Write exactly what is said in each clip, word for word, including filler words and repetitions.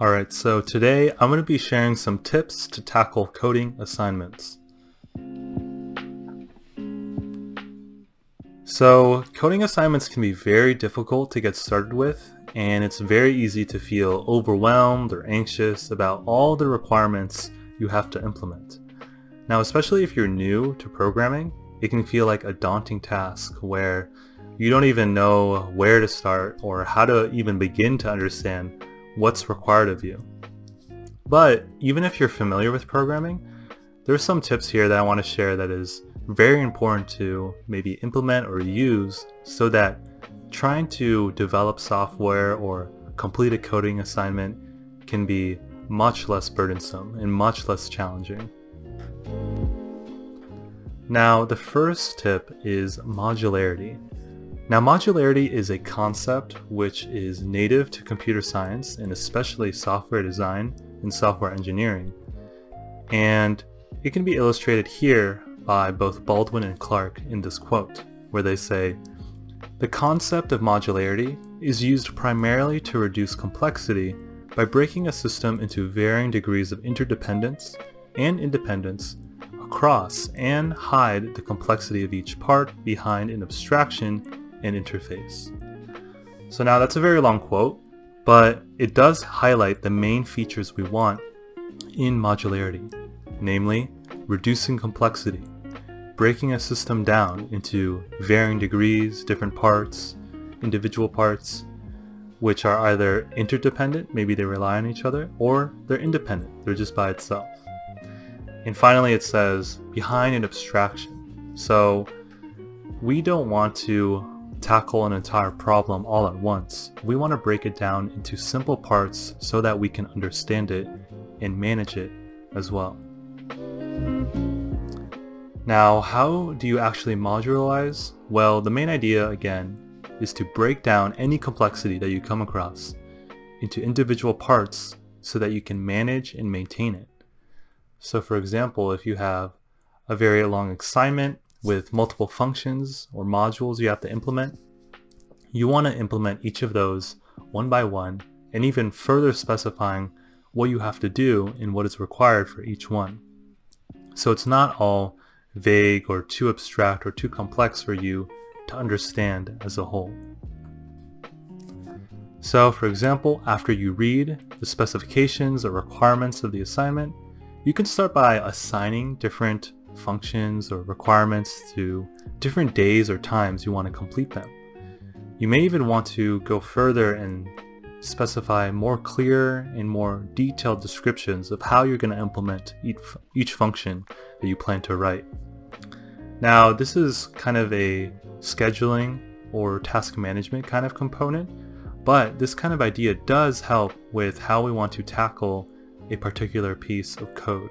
Alright, so today I'm going to be sharing some tips to tackle coding assignments. So coding assignments can be very difficult to get started with, and it's very easy to feel overwhelmed or anxious about all the requirements you have to implement. Now, especially if you're new to programming, it can feel like a daunting task where you don't even know where to start or how to even begin to understand what's required of you. But even if you're familiar with programming, there's some tips here that I want to share that is very important to maybe implement or use so that trying to develop software or complete a coding assignment can be much less burdensome and much less challenging. Now, the first tip is modularity. Now, modularity is a concept which is native to computer science and especially software design and software engineering. And it can be illustrated here by both Baldwin and Clark in this quote, where they say, "The concept of modularity is used primarily to reduce complexity by breaking a system into varying degrees of interdependence and independence across and hide the complexity of each part behind an abstraction and interface." So now that's a very long quote, but it does highlight the main features we want in modularity, namely reducing complexity, breaking a system down into varying degrees, different parts, individual parts, which are either interdependent, maybe they rely on each other, or they're independent, they're just by itself. And finally it says, behind an abstraction. So we don't want to tackle an entire problem all at once. We want to break it down into simple parts so that we can understand it and manage it as well. Now, how do you actually modularize? Well, the main idea, again, is to break down any complexity that you come across into individual parts so that you can manage and maintain it. So for example, if you have a very long assignment with multiple functions or modules you have to implement, you want to implement each of those one by one, and even further specifying what you have to do and what is required for each one. So it's not all vague or too abstract or too complex for you to understand as a whole. So for example, after you read the specifications or requirements of the assignment, you can start by assigning different functions or requirements to different days or times you want to complete them. You may even want to go further and specify more clear and more detailed descriptions of how you're going to implement each, each function that you plan to write. Now, this is kind of a scheduling or task management kind of component, but this kind of idea does help with how we want to tackle a particular piece of code.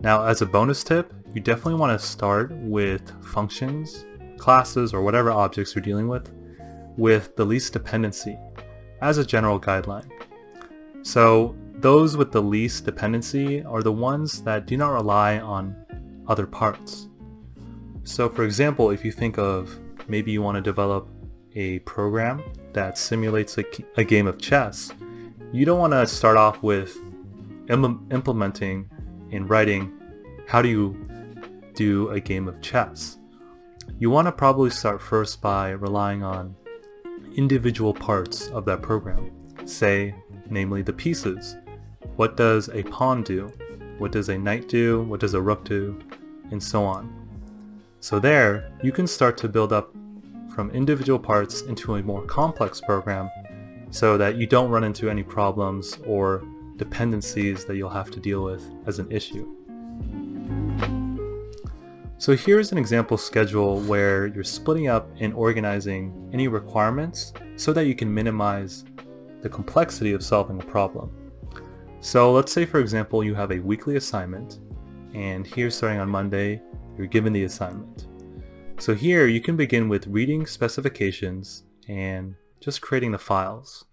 Now, as a bonus tip, you definitely want to start with functions, classes, or whatever objects you're dealing with, with the least dependency as a general guideline. So those with the least dependency are the ones that do not rely on other parts. So for example, if you think of maybe you want to develop a program that simulates a, a game of chess, you don't want to start off with im- implementing in writing, how do you do a game of chess? You want to probably start first by relying on individual parts of that program, say, namely the pieces. What does a pawn do? What does a knight do? What does a rook do? And so on. So there, you can start to build up from individual parts into a more complex program so that you don't run into any problems or dependencies that you'll have to deal with as an issue. So here's an example schedule where you're splitting up and organizing any requirements so that you can minimize the complexity of solving a problem. So let's say, for example, you have a weekly assignment, and here starting on Monday, you're given the assignment. So here you can begin with reading specifications and just creating the files.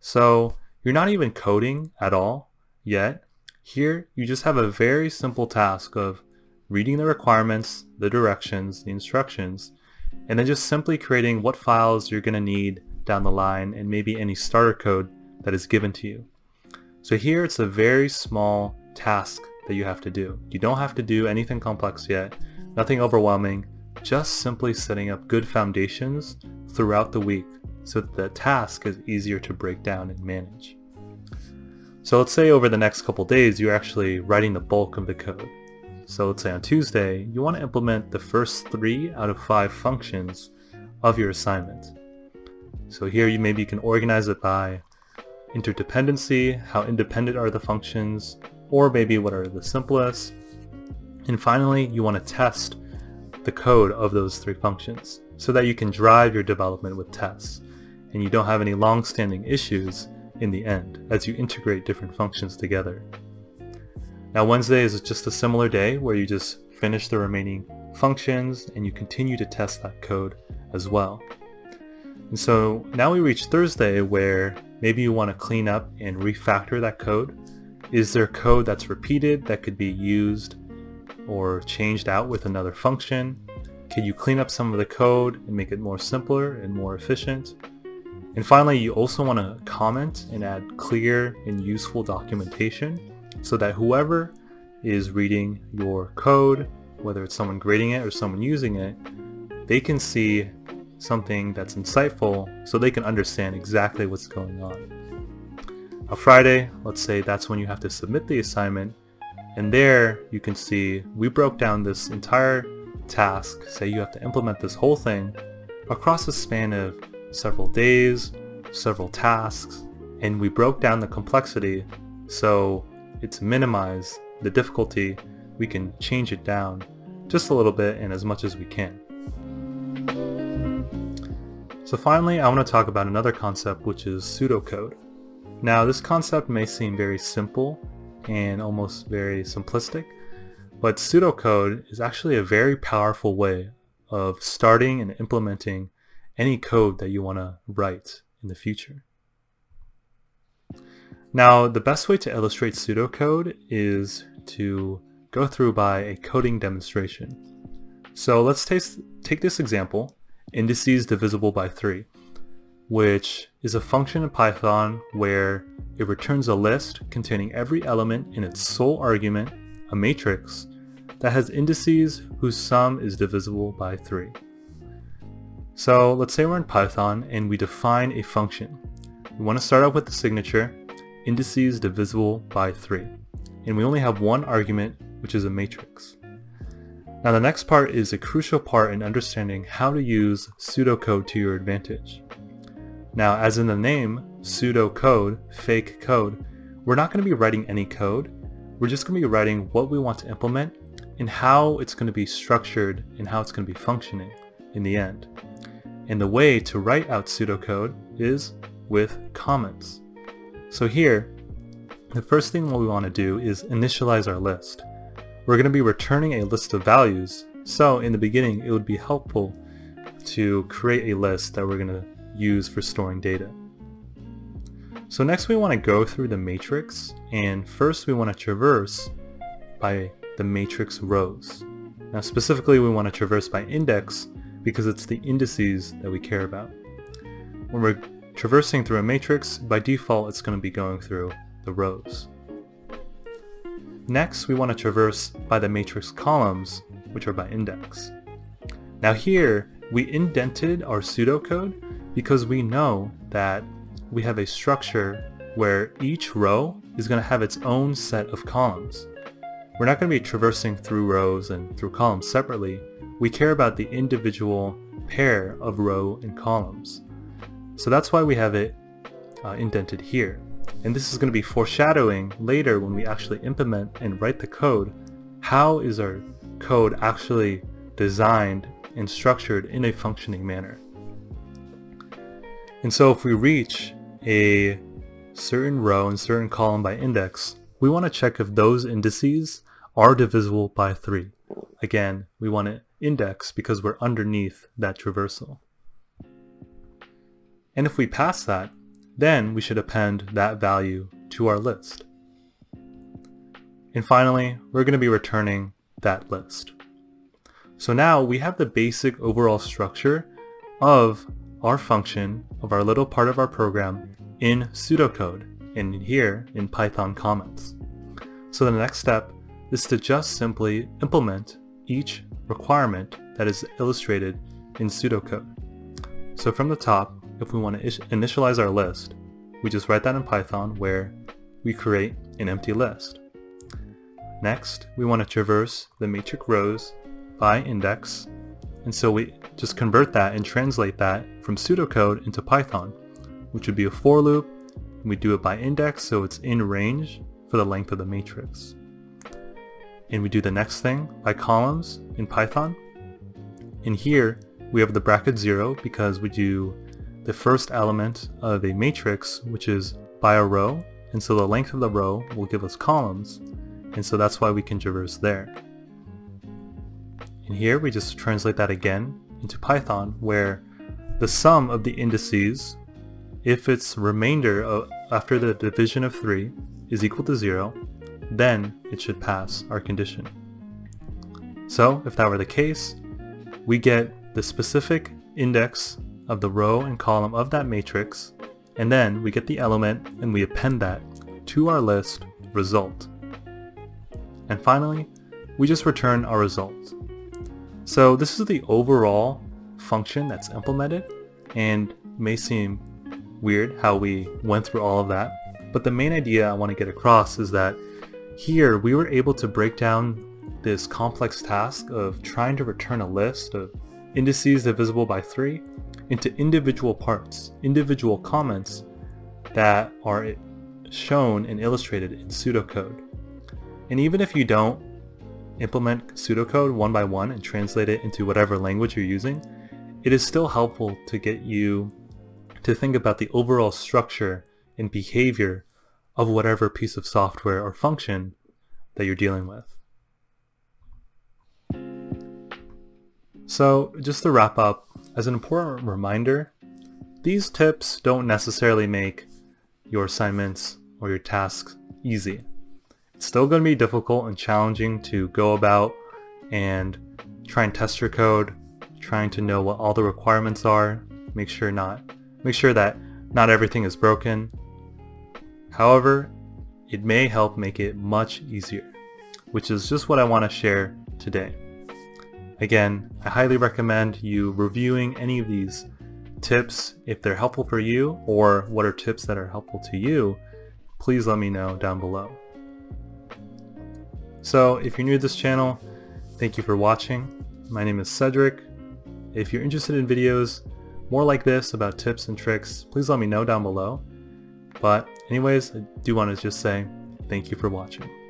So you're not even coding at all yet. Here, you just have a very simple task of reading the requirements, the directions, the instructions, and then just simply creating what files you're going to need down the line and maybe any starter code that is given to you. So here it's a very small task that you have to do. You don't have to do anything complex yet, nothing overwhelming, just simply setting up good foundations throughout the week so that the task is easier to break down and manage. So let's say over the next couple days you're actually writing the bulk of the code. So let's say on Tuesday you want to implement the first three out of five functions of your assignment. So here you maybe can organize it by interdependency, how independent are the functions, or maybe what are the simplest. And finally, you want to test the code of those three functions so that you can drive your development with tests and you don't have any long-standing issues in the end as you integrate different functions together. Now Wednesday is just a similar day where you just finish the remaining functions and you continue to test that code as well. And so now we reach Thursday where maybe you want to clean up and refactor that code. Is there code that's repeated that could be used or changed out with another function? Can you clean up some of the code and make it more simpler and more efficient? And finally, you also want to comment and add clear and useful documentation so that whoever is reading your code, whether it's someone grading it or someone using it, they can see something that's insightful so they can understand exactly what's going on. On Friday, let's say that's when you have to submit the assignment, and there you can see we broke down this entire task. Say you have to implement this whole thing across a span of several days, several tasks, and we broke down the complexity so it's minimized the difficulty. We can change it down just a little bit and as much as we can. So finally, I want to talk about another concept, which is pseudocode. Now this concept may seem very simple and almost very simplistic, but pseudocode is actually a very powerful way of starting and implementing any code that you want to write in the future. Now the best way to illustrate pseudocode is to go through by a coding demonstration. So let's take this example, indices divisible by three, which is a function in Python where it returns a list containing every element in its sole argument, a matrix, that has indices whose sum is divisible by three. So let's say we're in Python and we define a function. We want to start out with the signature, indices divisible by three. And we only have one argument, which is a matrix. Now the next part is a crucial part in understanding how to use pseudocode to your advantage. Now as in the name, pseudocode, fake code, we're not going to be writing any code. We're just going to be writing what we want to implement and how it's going to be structured and how it's going to be functioning in the end. And the way to write out pseudocode is with comments. So here, the first thing what we want to do is initialize our list. We're going to be returning a list of values, so in the beginning it would be helpful to create a list that we're going to use for storing data. So next we want to go through the matrix, and first we want to traverse by the matrix rows. Now specifically we want to traverse by index because it's the indices that we care about. When we're traversing through a matrix, by default it's going to be going through the rows. Next, we want to traverse by the matrix columns, which are by index. Now here, we indented our pseudocode because we know that we have a structure where each row is going to have its own set of columns. We're not going to be traversing through rows and through columns separately. We care about the individual pair of row and columns. So that's why we have it uh, indented here. And this is going to be foreshadowing later when we actually implement and write the code. How is our code actually designed and structured in a functioning manner? And so if we reach a certain row and certain column by index, we want to check if those indices are divisible by three. Again, we want to index because we're underneath that traversal. And if we pass that, then we should append that value to our list. And finally, we're going to be returning that list. So now we have the basic overall structure of our function, of our little part of our program in pseudocode and here in Python comments. So the next step is to just simply implement each requirement that is illustrated in pseudocode. So from the top, if we want to initialize our list, we just write that in Python where we create an empty list. Next, we want to traverse the matrix rows by index, and so we just convert that and translate that from pseudocode into Python, which would be a for loop, and we do it by index so it's in range for the length of the matrix. And we do the next thing by columns in Python, and here we have the bracket zero because we do the first element of a matrix, which is by a row, and so the length of the row will give us columns, and so that's why we can traverse there. And here we just translate that again into Python where the sum of the indices, if its remainder of, after the division of three is equal to zero, then it should pass our condition. So if that were the case, we get the specific index of the row and column of that matrix, and then we get the element and we append that to our list result. And finally, we just return our result. So this is the overall function that's implemented, and it may seem weird how we went through all of that, but the main idea I want to get across is that here we were able to break down this complex task of trying to return a list of indices divisible by three into individual parts, individual comments that are shown and illustrated in pseudocode. And even if you don't implement pseudocode one by one and translate it into whatever language you're using, it is still helpful to get you to think about the overall structure and behavior of whatever piece of software or function that you're dealing with. So just to wrap up, as an important reminder, these tips don't necessarily make your assignments or your tasks easy. It's still going to be difficult and challenging to go about and try and test your code, trying to know what all the requirements are, make sure not, make sure that not everything is broken. However, it may help make it much easier, which is just what I want to share today. Again, I highly recommend you reviewing any of these tips if they're helpful for you, or what are tips that are helpful to you, please let me know down below. So if you're new to this channel, thank you for watching. My name is Cedric. If you're interested in videos more like this about tips and tricks, please let me know down below. But anyways, I do want to just say thank you for watching.